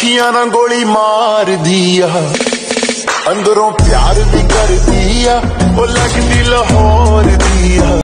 अखियां ना गोली मार दिया, अंदरों प्यार भी कर दिया, वो लगती लाहौर दिया।